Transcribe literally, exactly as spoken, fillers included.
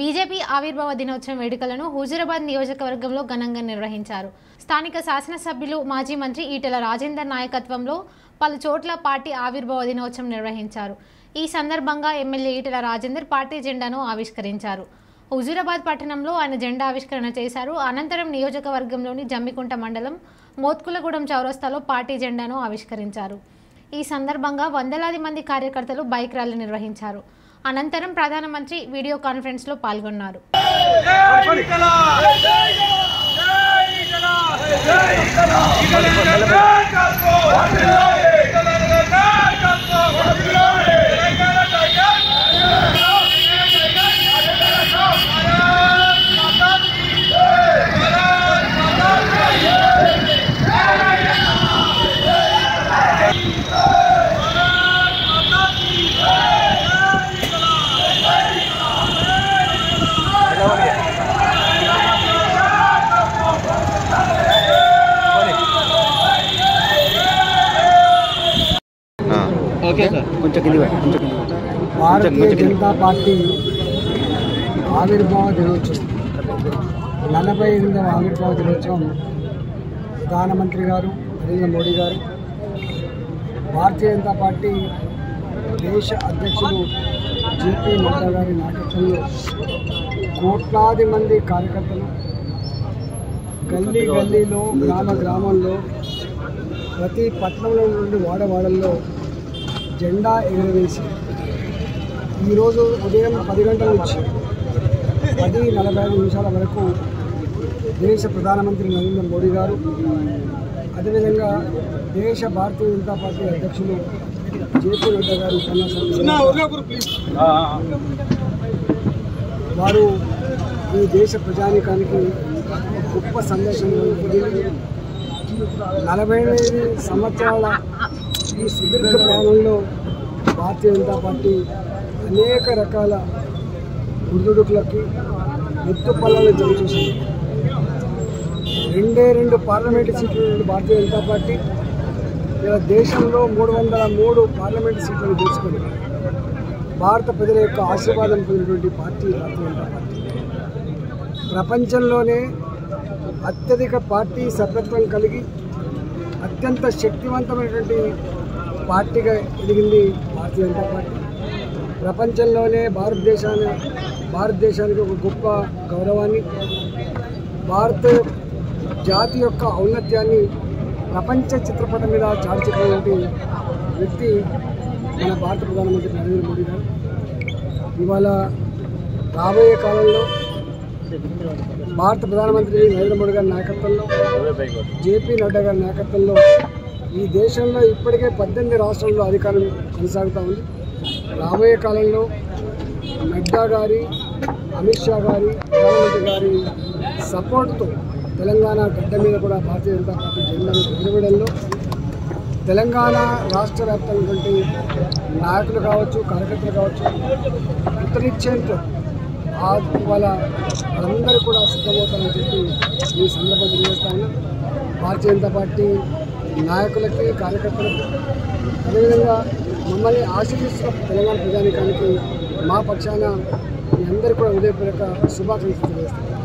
BJP ఆవిర్భావ దినోత్సవం వేడుకలను హుజూరాబాద్ నియోజకవర్గంలో ఘనంగా నిర్వహించారు. స్థానిక శాసన సభ్యులు మాజీ మంత్రి ఈటల రాజేంద్ర నాయకత్వంలో పలు చోట్ల పార్టీ ఆవిర్భావ దినోత్సవం నిర్వహించారు. ఈ సందర్భంగా ఎమ్మెల్యే ఈటల రాజేంద్ర పార్టీ జెండాను ఆవిష్కరించారు. హుజూరాబాద్ పట్టణంలో ఆయన జెండా ఆవిష్కరణ చేశారు. అనంతరం నియోజకవర్గంలోని జమ్మికుంట మండలం మోత్కులగూడెం చౌరస్తాలో పార్టీ జెండాను ఆవిష్కరించారు. ఈ సందర్భంగా వందలాది మంది కార్యకర్తలు బైక్ ర్యాలీ నిర్వహించారు. అనంతరం ప్రధానమంత్రి వీడియో కాన్ఫరెన్స్ లో పాల్గొన్నారు. भारतीय जनता पार्टी आविर्भाव दिनोत्सव नलभ एन आविर्भाव दिनोत्सव प्रधानमंत्री गारू नरेंद्र मोदी गारू भारतीय जनता पार्टी देश अध्यक्षुडु जेपी नड्डा गारी नायकत्वंलो कोट्लादि मंदी कार्यकर्तलु गल्ली गल्लीलो ग्राम ग्रामाल्लो प्रति पट्टणंलो नुंडि वाड वाडल्लो జెండా ఎగురవేసి ఈరోజు ఉదయం పది గంటల నుంచి పది నలభై ఐదు నిమిషాల వరకు దేశ ప్రధానమంత్రి నరేంద్ర మోడీ గారు అదేవిధంగా దేశ భారతీయ జనతా పార్టీ అధ్యక్షులు జేపీ నడ్డా గారు వారు ఈ దేశ ప్రజానీకానికి గొప్ప సందేశం నలభై ఐదు సంవత్సరాల ఈ సుదీర్ఘ ప్రయాణంలో భారతీయ జనతా పార్టీ అనేక రకాల గుర్తుడుకులకి ఎత్తు పల్లాలను జమచేసింది. రెండే రెండు పార్లమెంటు సీట్లు భారతీయ జనతా పార్టీ ఇలా దేశంలో మూడు వందల మూడు పార్లమెంటు సీట్లను గెలుచుకుంది. భారత ప్రజల యొక్క ఆశీర్వాదం పొందినటువంటి పార్టీ భారతీయ జనతా పార్టీ ప్రపంచంలోనే అత్యధిక పార్టీ సభ్యత్వం కలిగి అత్యంత శక్తివంతమైనటువంటి పార్టీగా ఎదిగింది భారతీయ జనతా పార్టీ. ప్రపంచంలోనే భారతదేశాన్ని భారతదేశానికి ఒక గొప్ప గౌరవాన్ని భారత జాతి యొక్క ఔన్నత్యాన్ని ప్రపంచ చిత్రపటం మీద చాటుకున్నటువంటి వ్యక్తి మన భారత ప్రధానమంత్రి నరేంద్ర మోడీ గారు. ఇవాళ రాబోయే కాలంలో భారత ప్రధానమంత్రి నరేంద్ర మోడీ గారి నాయకత్వంలో జేపీ నడ్డా గారి నాయకత్వంలో ఈ దేశంలో ఇప్పటికే పద్దెనిమిది రాష్ట్రాల్లో అధికారం కొనసాగుతూ ఉంది. రాబోయే కాలంలో నడ్డా గారి అమిత్ షా గారి ప్రధానమంత్రి గారి సపోర్ట్తో తెలంగాణ గడ్డ మీద కూడా భారతీయ జనతా పార్టీ జెండాను ఎగురవేయడంలో తెలంగాణ రాష్ట్ర వ్యాప్తంగా నాయకులు కావచ్చు కార్యకర్తలు కావచ్చు ఉత్తరీక్షంతో వాళ్ళ వాళ్ళందరూ కూడా సిద్ధమవుతారని చెప్పి ఈ సందర్భం తెలియజేస్తాను. భారతీయ జనతా పార్టీ నాయకులకి కార్యకర్తలకి అదేవిధంగా మమ్మల్ని ఆశీర్వదిస్తున్న తెలంగాణ ప్రజానీకానికి మా పక్షాన మీ అందరూ కూడా హృదయపూర్వక శుభాకాంక్షలు తెలియజేస్తాను.